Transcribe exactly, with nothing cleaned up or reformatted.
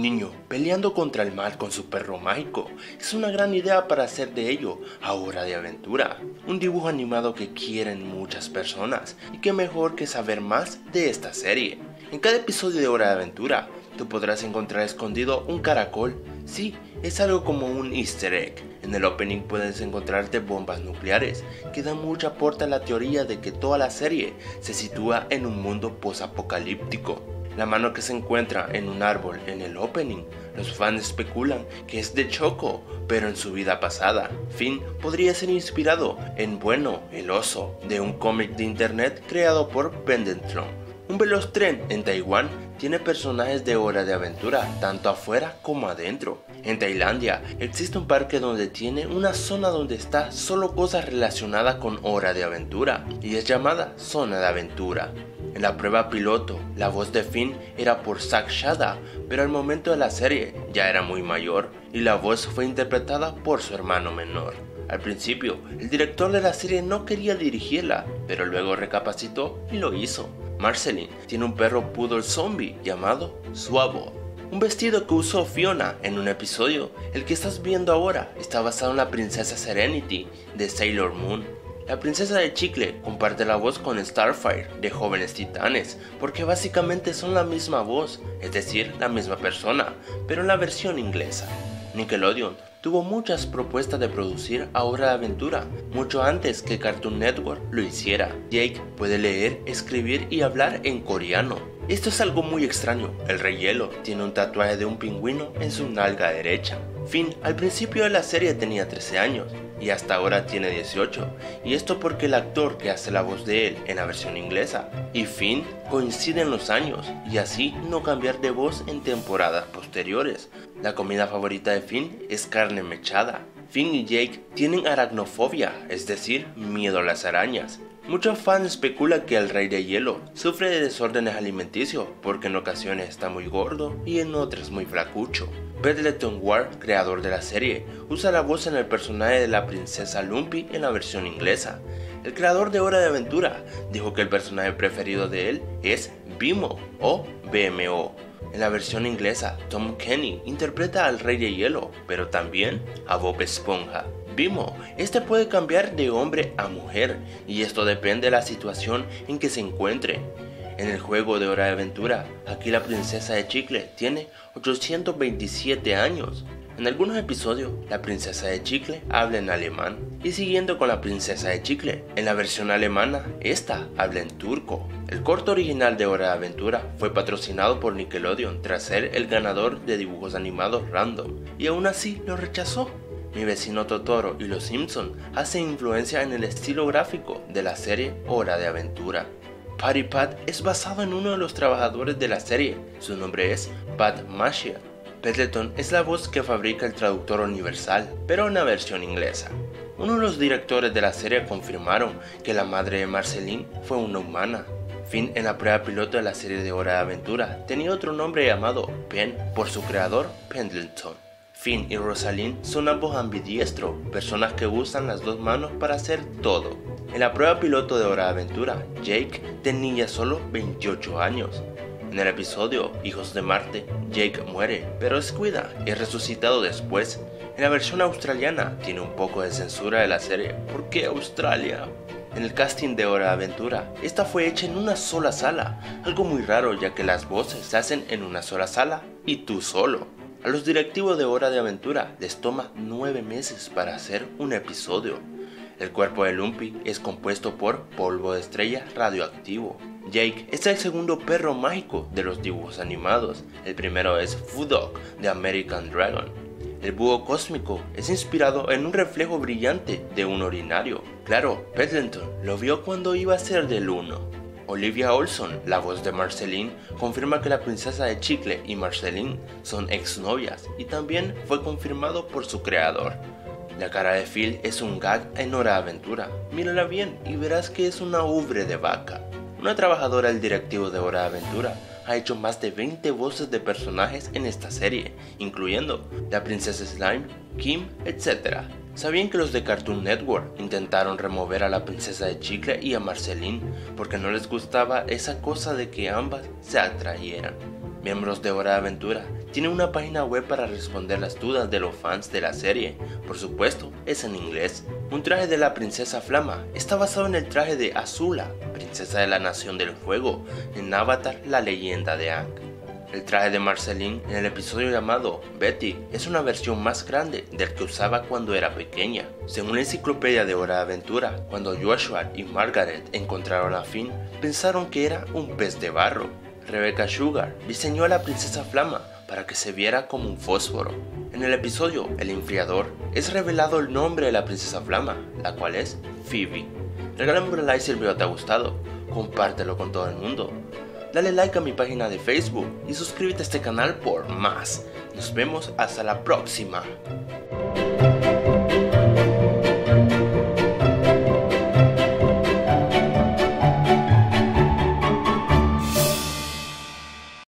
Un niño peleando contra el mal con su perro mágico es una gran idea para hacer de ello a Hora de Aventura, un dibujo animado que quieren muchas personas y que mejor que saber más de esta serie. En cada episodio de Hora de Aventura tú podrás encontrar escondido un caracol. Sí, es algo como un easter egg. En el opening puedes encontrarte bombas nucleares, que dan mucho aporte a la teoría de que toda la serie se sitúa en un mundo posapocalíptico. La mano que se encuentra en un árbol en el opening, los fans especulan que es de Choco, pero en su vida pasada. Finn podría ser inspirado en Bueno, el oso, de un cómic de internet creado por Bendentron. Un veloz tren en Taiwán tiene personajes de Hora de Aventura, tanto afuera como adentro. En Tailandia existe un parque donde tiene una zona donde está solo cosas relacionadas con Hora de Aventura, y es llamada Zona de Aventura. En la prueba piloto, la voz de Finn era por Zach Shada, pero al momento de la serie ya era muy mayor, y la voz fue interpretada por su hermano menor. Al principio, el director de la serie no quería dirigirla, pero luego recapacitó y lo hizo. Marceline tiene un perro poodle zombie llamado Suavo. Un vestido que usó Fiona en un episodio, el que estás viendo ahora, está basado en la princesa Serenity de Sailor Moon. La princesa de chicle comparte la voz con Starfire de Jóvenes Titanes, porque básicamente son la misma voz, es decir, la misma persona, pero en la versión inglesa. Nickelodeon tuvo muchas propuestas de producir a Hora de Aventura, mucho antes que Cartoon Network lo hiciera. Jake puede leer, escribir y hablar en coreano. Esto es algo muy extraño, el Rey Hielo tiene un tatuaje de un pingüino en su nalga derecha. Finn al principio de la serie tenía trece años y hasta ahora tiene dieciocho, y esto porque el actor que hace la voz de él en la versión inglesa y Finn coinciden los años y así no cambiar de voz en temporadas posteriores. La comida favorita de Finn es carne mechada. Finn y Jake tienen aracnofobia, es decir, miedo a las arañas. Muchos fans especulan que el Rey de Hielo sufre de desórdenes alimenticios porque en ocasiones está muy gordo y en otras muy flacucho. Pendleton Ward, creador de la serie, usa la voz en el personaje de la princesa Lumpy en la versión inglesa. El creador de Hora de Aventura dijo que el personaje preferido de él es Vimo o B M O. En la versión inglesa, Tom Kenny interpreta al Rey de Hielo, pero también a Bob Esponja. Vimo, este puede cambiar de hombre a mujer, y esto depende de la situación en que se encuentre. En el juego de Hora de Aventura, aquí la princesa de chicle tiene ochocientos veintisiete años. En algunos episodios, la princesa de chicle habla en alemán, y siguiendo con la princesa de chicle, en la versión alemana, esta habla en turco. El corto original de Hora de Aventura fue patrocinado por Nickelodeon tras ser el ganador de dibujos animados random, y aún así lo rechazó. Mi vecino Totoro y Los Simpson hacen influencia en el estilo gráfico de la serie Hora de Aventura. Patty Pat es basado en uno de los trabajadores de la serie, su nombre es Pat Marshall. Pendleton es la voz que fabrica el traductor universal, pero en la versión inglesa. Uno de los directores de la serie confirmaron que la madre de Marceline fue una humana. Finn en la prueba piloto de la serie de Hora de Aventura tenía otro nombre llamado Pen por su creador Pendleton. Finn y Rosalind son ambos ambidiestros, personas que usan las dos manos para hacer todo. En la prueba piloto de Hora de Aventura, Jake tenía solo veintiocho años. En el episodio Hijos de Marte, Jake muere, pero es cuida y es resucitado después. En la versión australiana tiene un poco de censura de la serie. ¿Por qué Australia? En el casting de Hora de Aventura, esta fue hecha en una sola sala, algo muy raro ya que las voces se hacen en una sola sala y tú solo. A los directivos de Hora de Aventura les toma nueve meses para hacer un episodio. El cuerpo de Lumpy es compuesto por polvo de estrella radioactivo. Jake es el segundo perro mágico de los dibujos animados, el primero es Food Dog de American Dragon. El búho cósmico es inspirado en un reflejo brillante de un urinario. Claro, Pendleton lo vio cuando iba a ser del uno. Olivia Olson, la voz de Marceline, confirma que la princesa de chicle y Marceline son exnovias y también fue confirmado por su creador. La cara de Phil es un gag en Hora de Aventura. Mírala bien y verás que es una ubre de vaca. Una trabajadora del directivo de Hora de Aventura ha hecho más de veinte voces de personajes en esta serie, incluyendo la princesa Slime, Kim, etcétera. ¿Sabían que los de Cartoon Network intentaron remover a la princesa de chicle y a Marceline porque no les gustaba esa cosa de que ambas se atrayeran? miembros de Hora de Aventura tienen una página web para responder las dudas de los fans de la serie. Por supuesto, es en inglés. Un traje de la princesa Flama está basado en el traje de Azula, princesa de la Nación del Fuego, en Avatar la leyenda de Aang. El traje de Marceline en el episodio llamado Betty es una versión más grande del que usaba cuando era pequeña. Según la enciclopedia de Hora de Aventura, cuando Joshua y Margaret encontraron a Finn, pensaron que era un pez de barro. Rebecca Sugar diseñó a la princesa Flama para que se viera como un fósforo. En el episodio El Enfriador es revelado el nombre de la princesa Flama, la cual es Phoebe. Regálame un like si el video te ha gustado, compártelo con todo el mundo. Dale like a mi página de Facebook y suscríbete a este canal por más. Nos vemos hasta la próxima.